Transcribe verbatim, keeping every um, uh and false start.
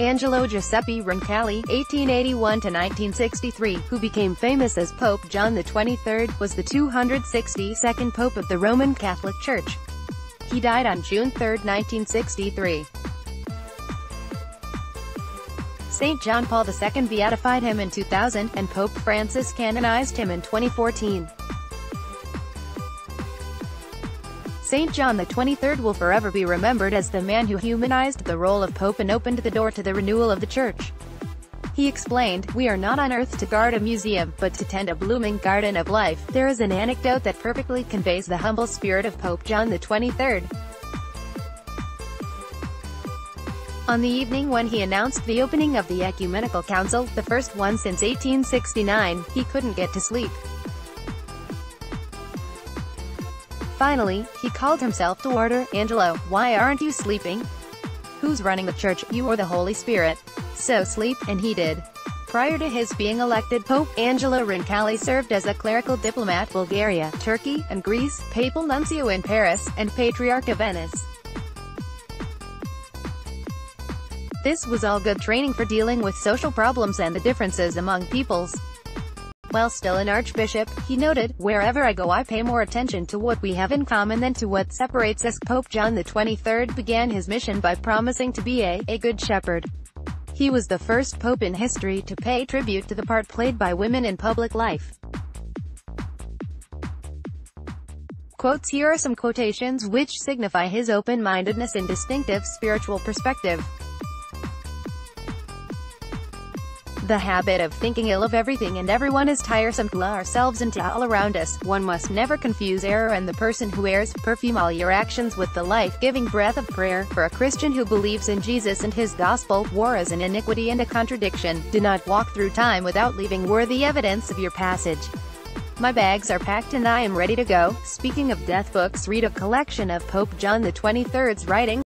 Angelo Giuseppe Roncalli eighteen eighty-one to nineteen sixty-three, who became famous as Pope John the twenty-third, was the two hundred sixty-second Pope of the Roman Catholic Church. He died on June third, nineteen sixty-three. Saint John Paul the Second beatified him in two thousand, and Pope Francis canonized him in twenty fourteen. Saint John the twenty-third will forever be remembered as the man who humanized the role of Pope and opened the door to the renewal of the Church. He explained, "We are not on earth to guard a museum, but to tend a blooming garden of life." There is an anecdote that perfectly conveys the humble spirit of Pope John the twenty-third. On the evening when he announced the opening of the Ecumenical Council, the first one since eighteen sixty-nine, he couldn't get to sleep. Finally, he called himself to order. "Angelo, why aren't you sleeping? Who's running the church, you or the Holy Spirit? So sleep," and he did. Prior to his being elected Pope, Angelo Roncalli served as a clerical diplomat in Bulgaria, Turkey, and Greece, Papal Nuncio in Paris, and Patriarch of Venice. This was all good training for dealing with social problems and the differences among peoples. While still an archbishop, he noted, "Wherever I go I pay more attention to what we have in common than to what separates us." Pope John the twenty-third began his mission by promising to be a, a good shepherd. He was the first pope in history to pay tribute to the part played by women in public life. Quotes. Here are some quotations which signify his open-mindedness and distinctive spiritual perspective. The habit of thinking ill of everything and everyone is tiresome. To ourselves and to all around us, one must never confuse error and the person who errs. Perfume all your actions with the life-giving breath of prayer. For a Christian who believes in Jesus and his gospel, war is an iniquity and a contradiction. Do not walk through time without leaving worthy evidence of your passage. My bags are packed and I am ready to go. Speaking of death books, read a collection of Pope John the twenty-third's writing.